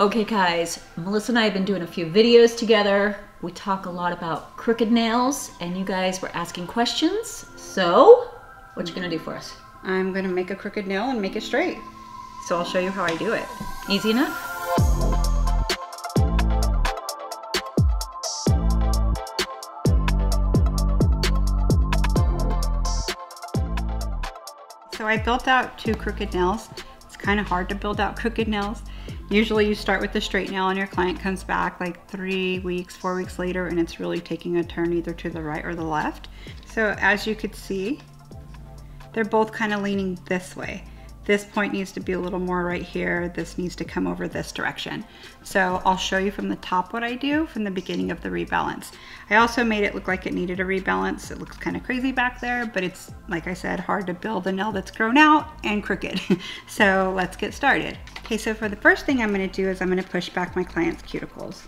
Okay guys, Melissa and I have been doing a few videos together. We talk a lot about crooked nails and you guys were asking questions. So, what you gonna do for us? I'm gonna make a crooked nail and make it straight. So I'll show you how I do it. Easy enough? So I built out two crooked nails. It's kind of hard to build out crooked nails. Usually you start with the straight nail and your client comes back like 3 weeks, 4 weeks later, and it's really taking a turn either to the right or the left. So as you could see, they're both kind of leaning this way. This point needs to be a little more right here. This needs to come over this direction. So I'll show you from the top what I do from the beginning of the rebalance. I also made it look like it needed a rebalance. It looks kind of crazy back there, but it's, like I said, hard to build a nail that's grown out and crooked. So let's get started. Okay, so for the first thing I'm gonna do is I'm gonna push back my client's cuticles.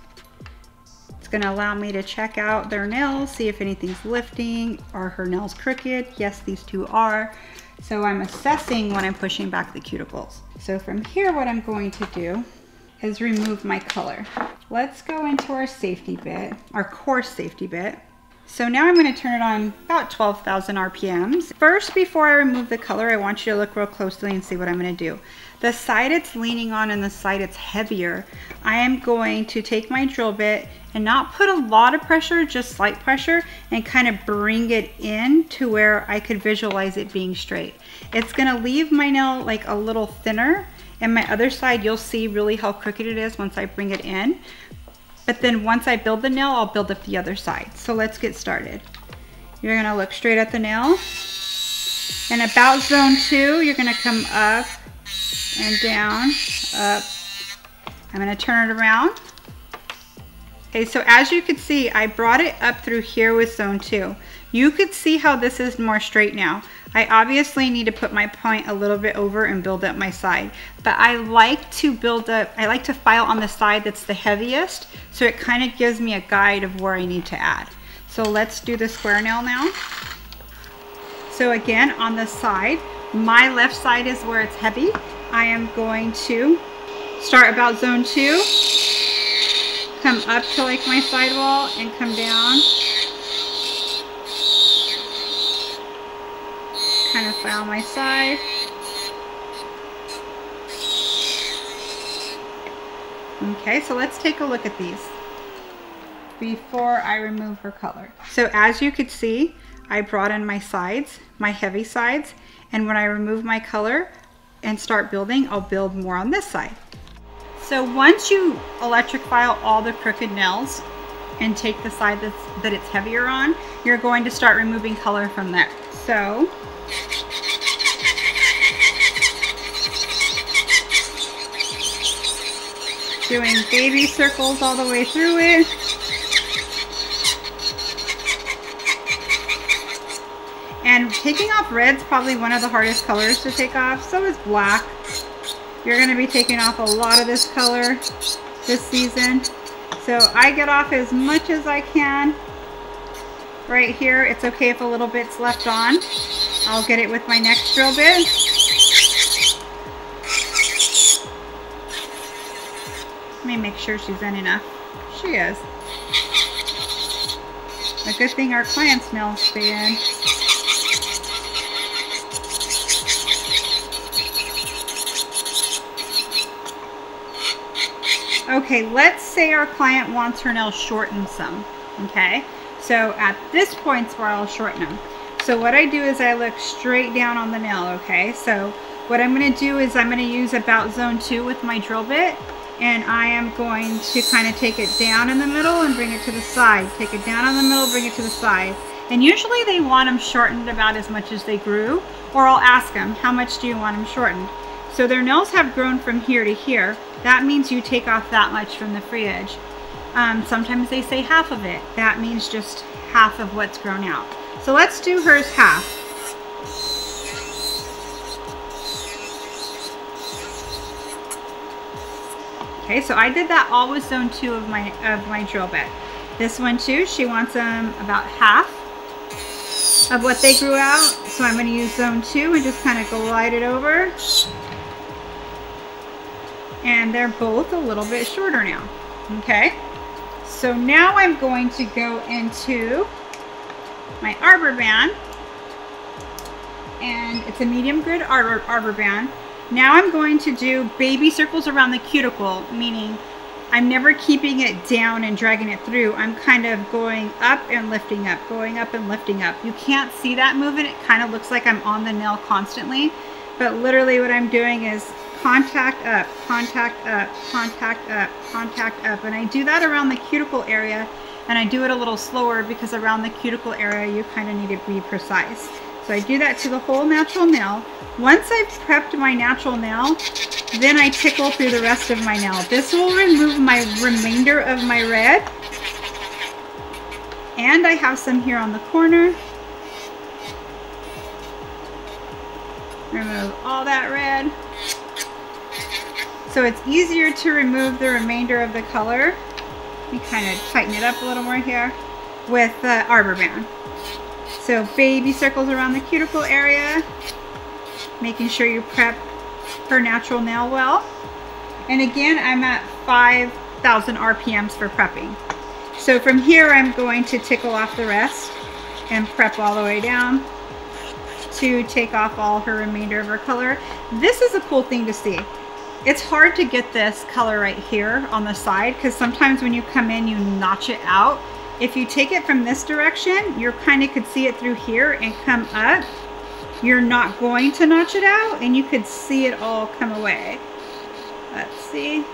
It's gonna allow me to check out their nails, see if anything's lifting. Are her nails crooked? Yes, these two are. So I'm assessing when I'm pushing back the cuticles. So from here, what I'm going to do is remove my color. Let's go into our safety bit, our coarse safety bit. So now I'm gonna turn it on about 12,000 RPMs. First, before I remove the color, I want you to look real closely and see what I'm gonna do. The side it's leaning on and the side it's heavier, I am going to take my drill bit and not put a lot of pressure, just slight pressure, and kind of bring it in to where I could visualize it being straight. It's gonna leave my nail like a little thinner, and my other side, you'll see really how crooked it is once I bring it in. But then once I build the nail, I'll build up the other side. So let's get started. You're gonna look straight at the nail. And about zone two, you're gonna come up and down, up. I'm gonna turn it around. Okay, so as you can see, I brought it up through here with zone two. You could see how this is more straight now. I obviously need to put my point a little bit over and build up my side, but I like to build up, I like to file on the side that's the heaviest, so it kind of gives me a guide of where I need to add. So let's do the square nail now. So again, on the side, my left side is where it's heavy. I am going to start about zone two, come up to like my sidewall and come down. Kind of file my side. Okay, so let's take a look at these before I remove her color. So as you could see, I brought in my sides, my heavy sides, and when I remove my color and start building, I'll build more on this side. So once you electric file all the crooked nails and take the side that it's heavier on, you're going to start removing color from there. So doing baby circles all the way through it. And taking off red's probably one of the hardest colors to take off. So is black. You're gonna be taking off a lot of this color this season. So I get off as much as I can. Right here, it's okay if a little bit's left on. I'll get it with my next drill bit. Let me make sure she's in enough. She is. A good thing our client's nails stay in. Okay, let's say our client wants her nails shortened some, okay? So at this point's where I'll shorten them. So what I do is I look straight down on the nail, okay? So what I'm gonna do is I'm gonna use about zone two with my drill bit, and I am going to kind of take it down in the middle and bring it to the side. Take it down in the middle, bring it to the side. And usually they want them shortened about as much as they grew, or I'll ask them, how much do you want them shortened? So their nails have grown from here to here. That means you take off that much from the free edge. Sometimes they say half of it. That means just half of what's grown out. So let's do hers half. Okay, so I did that all with zone two of my drill bit. This one too, she wants them about half of what they grew out. So I'm gonna use zone two and just kind of glide it over. and they're both a little bit shorter now. Okay, so now I'm going to go into my arbor band, and it's a medium grid arbor band. Now I'm going to do baby circles around the cuticle, meaning I'm never keeping it down and dragging it through. I'm kind of going up and lifting up, going up and lifting up. You can't see that movement. It kind of looks like I'm on the nail constantly, but literally what I'm doing is contact up, contact up, contact up, contact up. And I do that around the cuticle area, and I do it a little slower because around the cuticle area you kind of need to be precise. So I do that to the whole natural nail. Once I've prepped my natural nail, then I tickle through the rest of my nail. This will remove my remainder of my red. And I have some here on the corner. Remove all that red. So it's easier to remove the remainder of the color. You kind of tighten it up a little more here with the arbor band. So baby circles around the cuticle area, making sure you prep her natural nail well. And again, I'm at 5,000 RPMs for prepping. So from here, I'm going to tickle off the rest and prep all the way down to take off all her remainder of her color. This is a cool thing to see. It's hard to get this color right here on the side, because sometimes when you come in, you notch it out. If you take it from this direction, you kind of could see it through here and come up. You're not going to notch it out, and you could see it all come away. Let's see.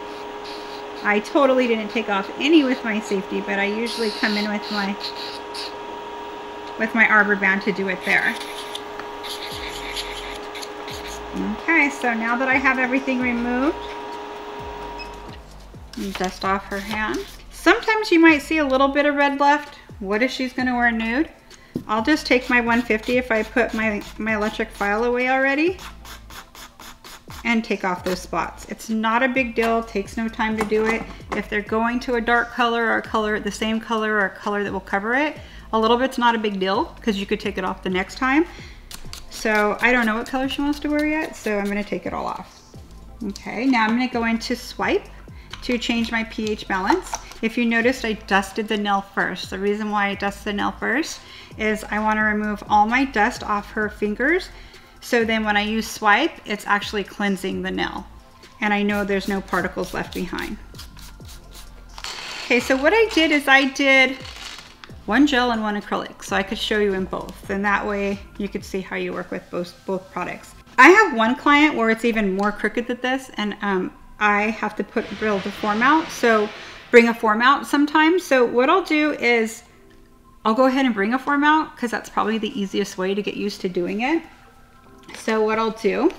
I totally didn't take off any with my safety, but I usually come in with my arbor band to do it there. Okay, so now that I have everything removed, dust off her hand. Sometimes you might see a little bit of red left. What if she's gonna wear nude? I'll just take my 150 if I put my electric file away already and take off those spots. It's not a big deal, it takes no time to do it. If they're going to a dark color or a color, the same color or a color that will cover it, a little bit's not a big deal because you could take it off the next time. So I don't know what color she wants to wear yet, so I'm gonna take it all off. Okay, now I'm gonna go into swipe to change my pH balance. If you noticed, I dusted the nail first. The reason why I dusted the nail first is I want to remove all my dust off her fingers. So then when I use swipe, it's actually cleansing the nail. And I know there's no particles left behind. Okay, so what I did is I did one gel and one acrylic, so I could show you in both. And that way you could see how you work with both products. I have one client where it's even more crooked than this, and I have to build a form out, so bring a form out sometimes. So what I'll do is I'll go ahead and bring a form out because that's probably the easiest way to get used to doing it. So what I'll do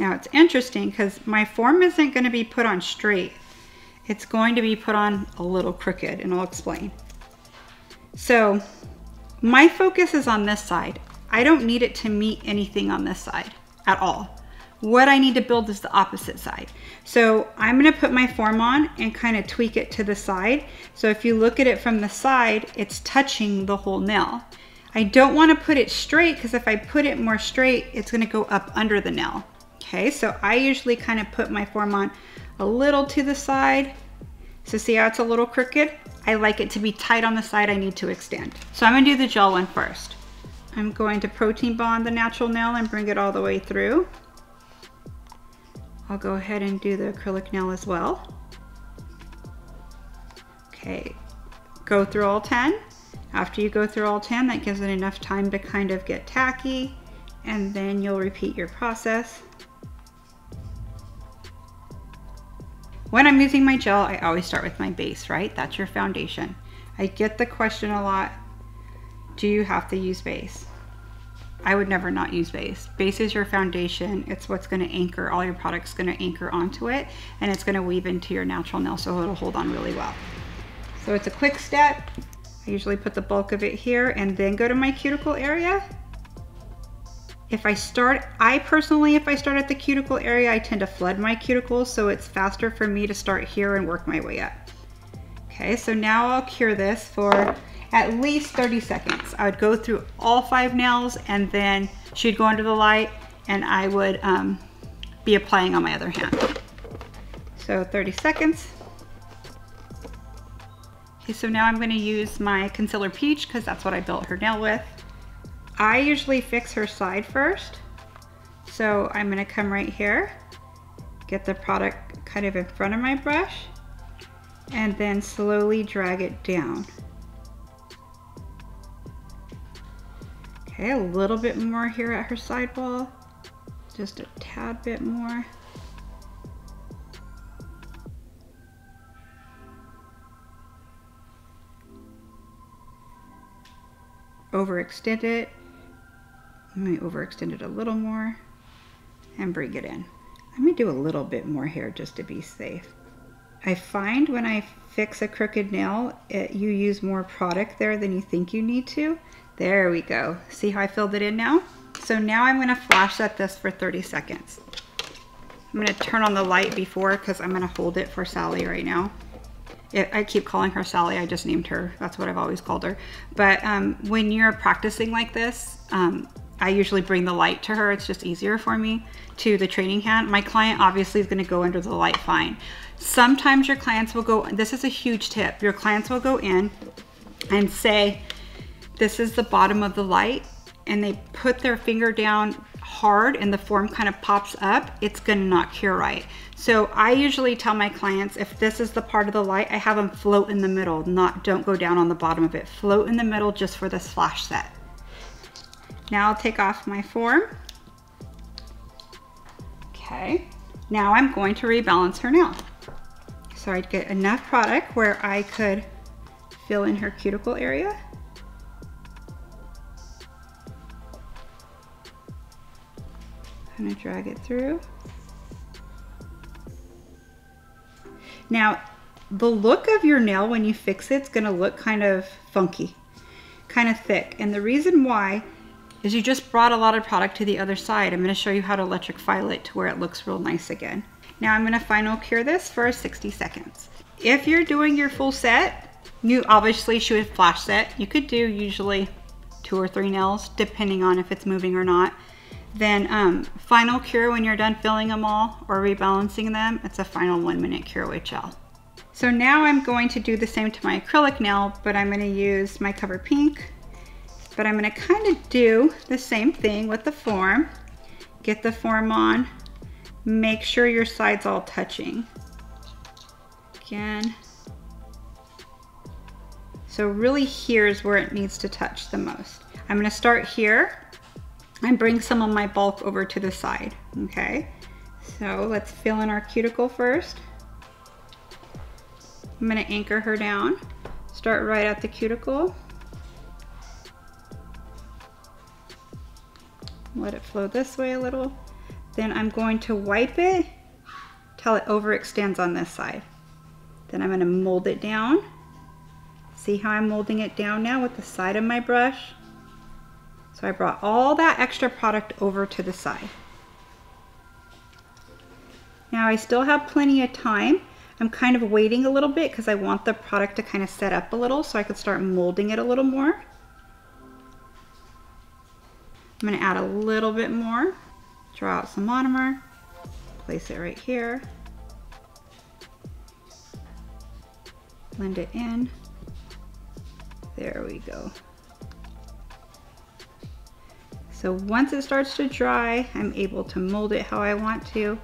now, it's interesting because my form isn't going to be put on straight. It's going to be put on a little crooked, and I'll explain. So my focus is on this side. I don't need it to meet anything on this side at all. What I need to build is the opposite side. So I'm gonna put my form on and kind of tweak it to the side. So if you look at it from the side, it's touching the whole nail. I don't wanna put it straight, because if I put it more straight, it's gonna go up under the nail. Okay, so I usually kind of put my form on a little to the side. So see how it's a little crooked? I like it to be tight on the side. I need to extend. So I'm gonna do the gel one first. I'm going to protein bond the natural nail and bring it all the way through. I'll go ahead and do the acrylic nail as well. Okay, go through all 10. After you go through all 10, that gives it enough time to kind of get tacky, and then you'll repeat your process. When I'm using my gel, I always start with my base, right? That's your foundation. I get the question a lot, do you have to use base? I would never not use base. Base is your foundation. It's what's gonna anchor, all your product's gonna anchor onto it, and it's gonna weave into your natural nail, so it'll hold on really well. So it's a quick step. I usually put the bulk of it here and then go to my cuticle area. If I start at the cuticle area, I tend to flood my cuticles, so it's faster for me to start here and work my way up. Okay, so now I'll cure this for at least 30 seconds. I would go through all 5 nails and then she'd go under the light and I would be applying on my other hand. So 30 seconds. Okay, so now I'm gonna use my Concealer Peach because that's what I built her nail with. I usually fix her side first. So I'm gonna come right here, get the product kind of in front of my brush, and then slowly drag it down. Okay, a little bit more here at her side wall, just a tad bit more. Overextend it. Let me overextend it a little more and bring it in. Let me do a little bit more here just to be safe. I find when I fix a crooked nail, you use more product there than you think you need to. There we go. See how I filled it in now? So now I'm gonna flash set this for 30 seconds. I'm gonna turn on the light before because I'm gonna hold it for Sally right now. I keep calling her Sally, I just named her. That's what I've always called her. But when you're practicing like this, I usually bring the light to her. It's just easier for me to the training hand. My client obviously is gonna go under the light fine. Sometimes your clients will go, this is a huge tip. Your clients will go in and say, this is the bottom of the light, and they put their finger down hard and the form kind of pops up. It's gonna not cure right. So I usually tell my clients, if this is the part of the light, I have them float in the middle, don't go down on the bottom of it. Float in the middle just for this flash set. Now I'll take off my form. Okay, now I'm going to rebalance her nail. So I'd get enough product where I could fill in her cuticle area. Kind of drag it through. Now, the look of your nail when you fix it's gonna look kind of funky, kind of thick. And the reason why is you just brought a lot of product to the other side. I'm gonna show you how to electric file it to where it looks real nice again. Now I'm gonna final cure this for 60 seconds. If you're doing your full set, you obviously should flash set. You could do usually 2 or 3 nails, depending on if it's moving or not. Then final cure when you're done filling them all or rebalancing them, it's a final 1-minute cure with gel. So now I'm going to do the same to my acrylic nail, but I'm gonna use my Cover Pink. But I'm gonna kind of do the same thing with the form. Get the form on, make sure your side's all touching. Again. So really here's where it needs to touch the most. I'm gonna start here and bring some of my bulk over to the side, okay? So let's fill in our cuticle first. I'm gonna anchor her down, start right at the cuticle. Let it flow this way a little. Then I'm going to wipe it till it overextends on this side. Then I'm gonna mold it down. See how I'm molding it down now with the side of my brush? So I brought all that extra product over to the side. Now I still have plenty of time. I'm kind of waiting a little bit because I want the product to kind of set up a little so I can start molding it a little more. I'm gonna add a little bit more, draw out some monomer, place it right here, blend it in. There we go. So once it starts to dry, I'm able to mold it how I want to.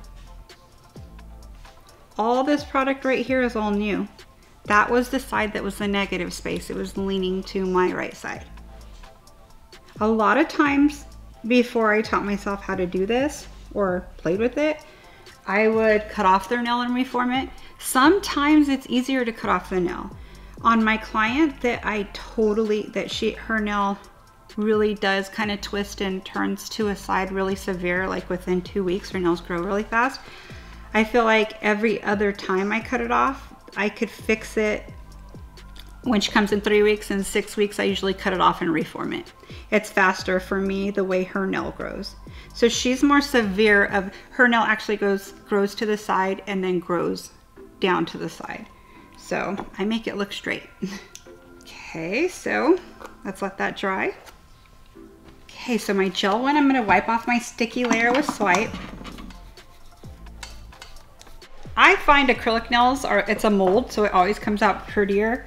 All this product right here is all new. That was the side that was the negative space. It was leaning to my right side. A lot of times before I taught myself how to do this or played with it, I would cut off their nail and reform it. Sometimes it's easier to cut off the nail. On my client that her nail really does kind of twist and turns to a side really severe, like within 2 weeks her nails grow really fast. I feel like every other time I cut it off, I could fix it when she comes in 3 weeks and 6 weeks. I usually cut it off and reform it. It's faster for me the way her nail grows. So she's more severe of her nail actually grows to the side and then grows down to the side. So I make it look straight. Okay, so let's let that dry. Okay, so my gel one, I'm gonna wipe off my sticky layer with Swipe. I find acrylic nails are, it's a mold, so it always comes out prettier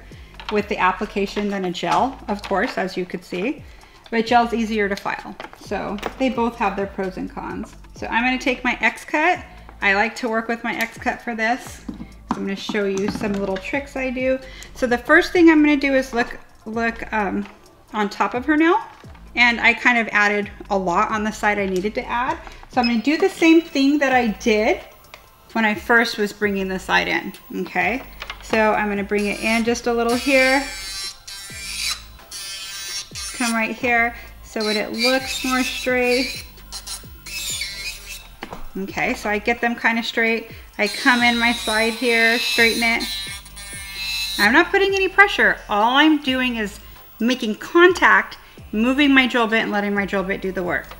with the application than a gel, of course, as you could see. But gel's easier to file. So they both have their pros and cons. So I'm gonna take my X-Cut. I like to work with my X-Cut for this. So I'm gonna show you some little tricks I do. So the first thing I'm gonna do is look on top of her nail. And I kind of added a lot on the side I needed to add. So I'm gonna do the same thing that I did when I first was bringing the side in, okay? So I'm gonna bring it in just a little here. Come right here, so that it looks more straight. Okay, so I get them kind of straight. I come in my side here, straighten it. I'm not putting any pressure. All I'm doing is making contact, moving my drill bit and letting my drill bit do the work.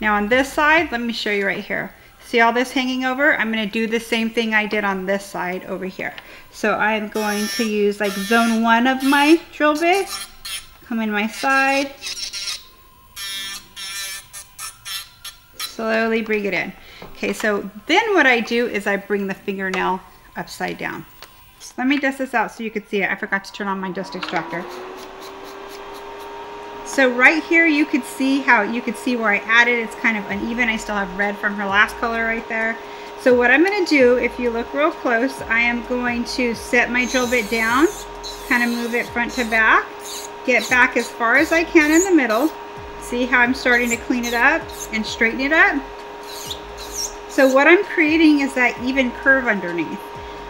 Now on this side, let me show you right here. See all this hanging over? I'm gonna do the same thing I did on this side over here. So I'm going to use like zone one of my drill bit, come in my side, slowly bring it in. Okay, so then what I do is I bring the fingernail upside down. So let me dust this out so you could see it. I forgot to turn on my dust extractor. So right here, you could see how, you could see where I added, it's kind of uneven. I still have red from her last color right there. So what I'm gonna do, if you look real close, I am going to set my drill bit down, kind of move it front to back, get back as far as I can in the middle. See how I'm starting to clean it up and straighten it up? So what I'm creating is that even curve underneath.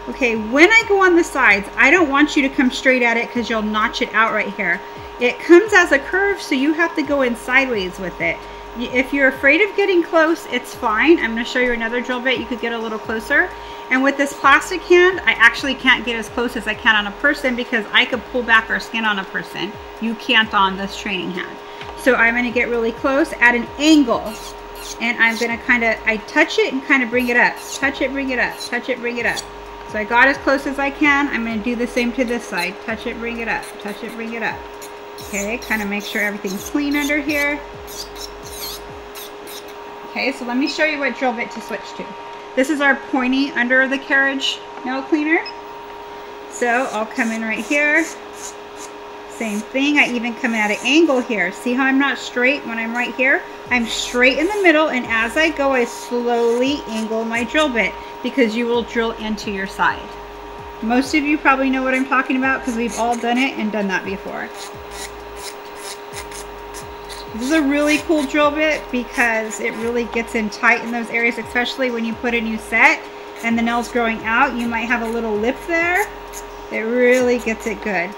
Okay, when I go on the sides, I don't want you to come straight at it because you'll notch it out right here. It comes as a curve, so you have to go in sideways with it. If you're afraid of getting close, it's fine. I'm gonna show you another drill bit. You could get a little closer. And with this plastic hand, I actually can't get as close as I can on a person because I could pull back or skin on a person. You can't on this training hand. So I'm gonna get really close at an angle. And I'm gonna kinda, I touch it and kinda bring it up. Touch it, bring it up, touch it, bring it up. So I got as close as I can. I'm gonna do the same to this side. Touch it, bring it up, touch it, bring it up. Okay, kind of make sure everything's clean under here. Okay, so let me show you what drill bit to switch to. This is our pointy under the carriage nail cleaner. So I'll come in right here. Same thing, I even come at an angle here. See how I'm not straight when I'm right here? I'm straight in the middle, and as I go, I slowly angle my drill bit because you will drill into your side. Most of you probably know what I'm talking about because we've all done it and done that before. This is a really cool drill bit because it really gets in tight in those areas, especially when you put a new set and the nail's growing out. You might have a little lip there. It really gets it good.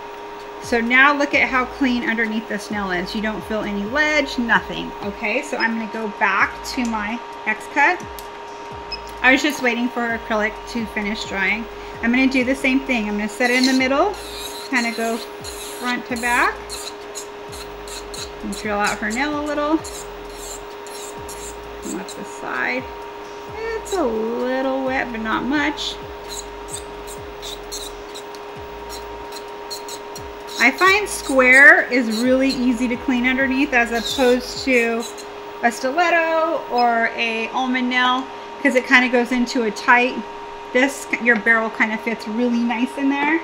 So now look at how clean underneath this nail is. You don't feel any ledge, nothing. Okay, so I'm gonna go back to my X-Cut. I was just waiting for acrylic to finish drying. I'm gonna do the same thing. I'm gonna set it in the middle, kind of go front to back. And drill out her nail a little. Come up the side. It's a little wet, but not much. I find square is really easy to clean underneath as opposed to a stiletto or a almond nail because it kind of goes into a tight, this, your barrel kind of fits really nice in there.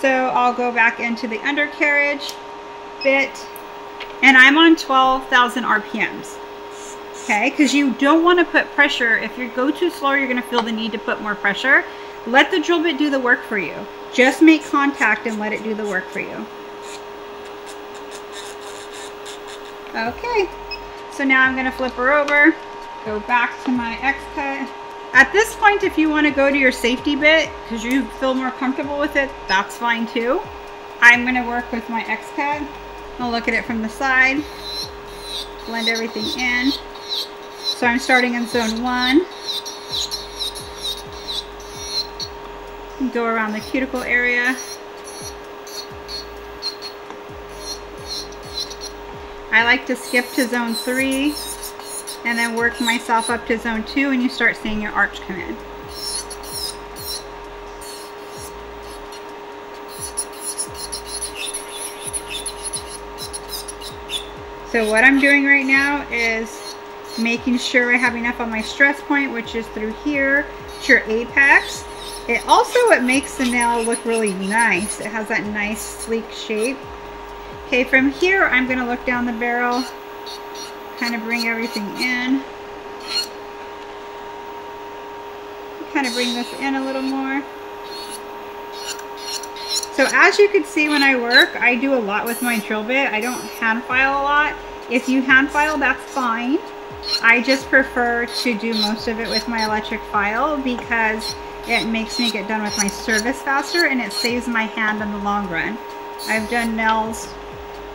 So I'll go back into the undercarriage bit. And I'm on 12,000 RPMs, okay? Because you don't want to put pressure. If you go too slow, you're going to feel the need to put more pressure. Let the drill bit do the work for you. Just make contact and let it do the work for you. Okay, so now I'm going to flip her over, go back to my X-Cut. At this point, if you want to go to your safety bit because you feel more comfortable with it, that's fine too. I'm going to work with my X-Cut. I'll look at it from the side, blend everything in. So I'm starting in zone one. Go around the cuticle area. I like to skip to zone three and then work myself up to zone two, and you start seeing your arch come in. So what I'm doing right now is making sure I have enough on my stress point, which is through here. It's your apex. It makes the nail look really nice. It has that nice sleek shape. Okay, from here I'm going to look down the barrel, kind of bring everything in. Kind of bring this in a little more. So as you can see, when I work, I do a lot with my drill bit. I don't hand file a lot. If you hand file, that's fine. I just prefer to do most of it with my electric file because it makes me get done with my service faster and it saves my hand in the long run. I've done nails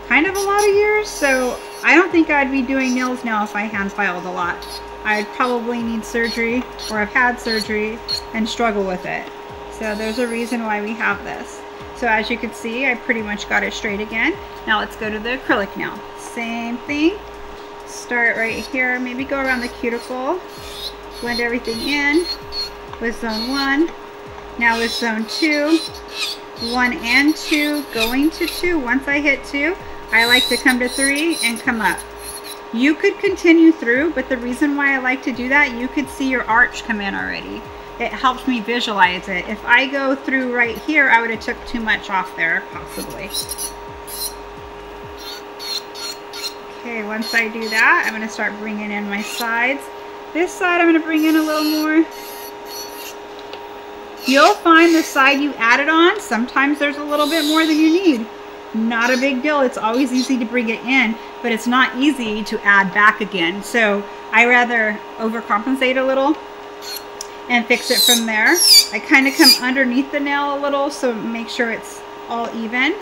kind of a lot of years, so I don't think I'd be doing nails now if I hand filed a lot. I'd probably need surgery, or I've had surgery and struggle with it. So there's a reason why we have this. So as you can see, I pretty much got it straight again. Now let's go to the acrylic nail. Same thing. Start right here, maybe go around the cuticle. Blend everything in with zone 1. Now with zone 2, 1 and 2, going to 2. Once I hit 2, I like to come to 3 and come up. You could continue through, but the reason why I like to do that, you could see your arch come in already. It helps me visualize it. If I go through right here, I would have took too much off there, possibly. Okay, once I do that, I'm going to start bringing in my sides. This side I'm going to bring in a little more. You'll find the side you added on, sometimes there's a little bit more than you need. Not a big deal. It's always easy to bring it in, but it's not easy to add back again. So I rather overcompensate a little and fix it from there. I kind of come underneath the nail a little, so make sure it's all even.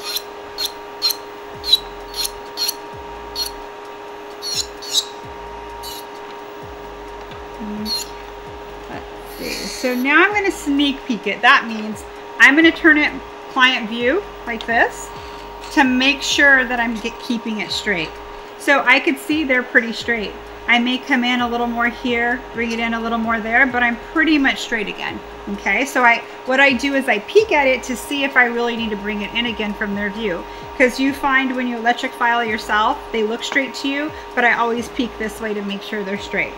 Let's see. So now I'm going to sneak peek it. That means I'm going to turn it client view like this to make sure that I'm keeping it straight. So I could see they're pretty straight. I may come in a little more here, bring it in a little more there, but I'm pretty much straight again. Okay, so what I do is I peek at it to see if I really need to bring it in again from their view. Because you find when you electric file yourself, they look straight to you, but I always peek this way to make sure they're straight.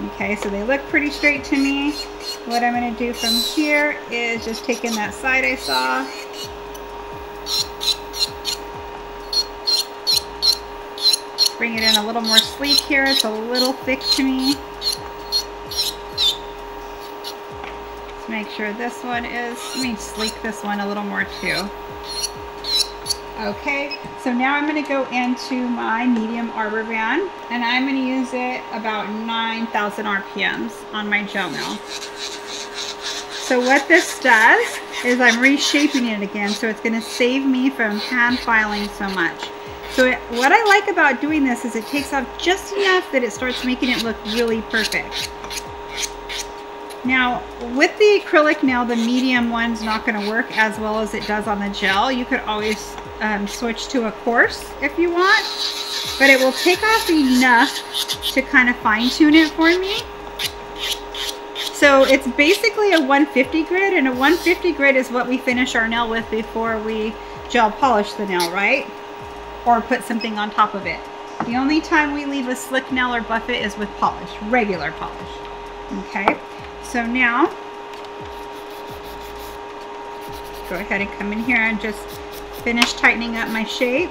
Okay, so they look pretty straight to me. What I'm gonna do from here is just take in that side I saw. Bring it in a little more sleek here. It's a little thick to me. Let's make sure this one is, let me sleek this one a little more too. Okay, so now I'm going to go into my medium arbor band and I'm going to use it about 9,000 RPMs on my gel mill. So what this does is I'm reshaping it again, so it's going to save me from hand filing so much. So what I like about doing this is it takes off just enough that it starts making it look really perfect. Now with the acrylic nail, the medium one's not going to work as well as it does on the gel. You could always switch to a coarse if you want, but it will take off enough to kind of fine tune it for me. So it's basically a 150 grit, and a 150 grit is what we finish our nail with before we gel polish the nail, right? Or put something on top of it. The only time we leave a slick nail or buff it is with polish, regular polish. Okay, so now go ahead and come in here and just finish tightening up my shape.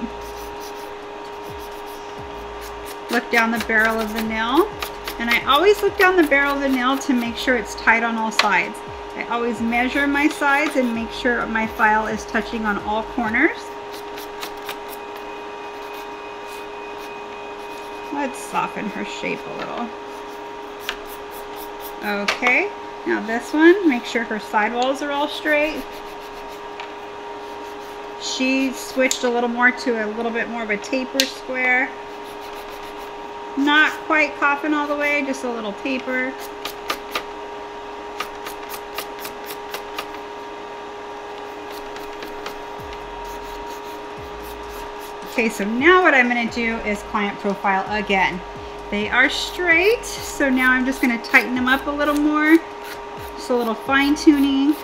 Look down the barrel of the nail, and I always look down the barrel of the nail to make sure it's tight on all sides. I always measure my sides and make sure my file is touching on all corners. Let's soften her shape a little. Okay, now this one, make sure her sidewalls are all straight. She switched a little more to a little bit more of a taper square. Not quite coffin all the way, just a little taper. Okay, so now what I'm going to do is client profile again. They are straight, so now I'm just going to tighten them up a little more. Just a little fine tuning.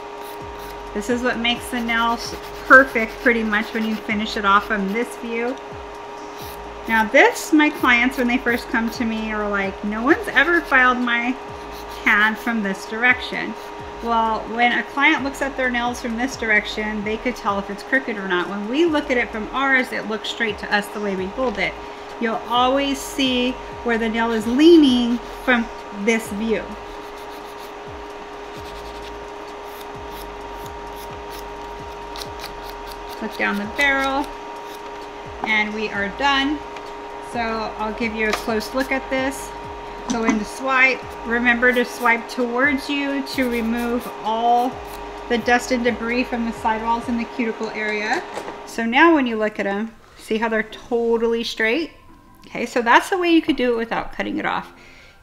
This is what makes the nails perfect pretty much when you finish it off from this view. Now this, my clients, when they first come to me, are like, no one's ever filed my CAD from this direction. Well, when a client looks at their nails from this direction, they could tell if it's crooked or not. When we look at it from ours, it looks straight to us the way we hold it. You'll always see where the nail is leaning from this view. Look down the barrel, and we are done. So I'll give you a close look at this. Go into swipe. Remember to swipe towards you to remove all the dust and debris from the sidewalls in the cuticle area. So now when you look at them, see how they're totally straight? Okay, so that's the way you could do it without cutting it off.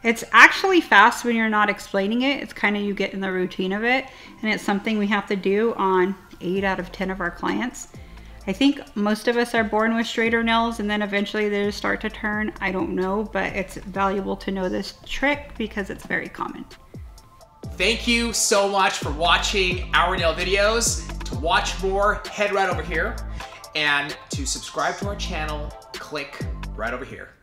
It's actually fast when you're not explaining it. It's kind of, you get in the routine of it, and it's something we have to do on 8 out of 10 of our clients. I think most of us are born with straighter nails and then eventually they just start to turn. I don't know, but it's valuable to know this trick because it's very common. Thank you so much for watching our nail videos. To watch more, head right over here, and to subscribe to our channel, click right over here.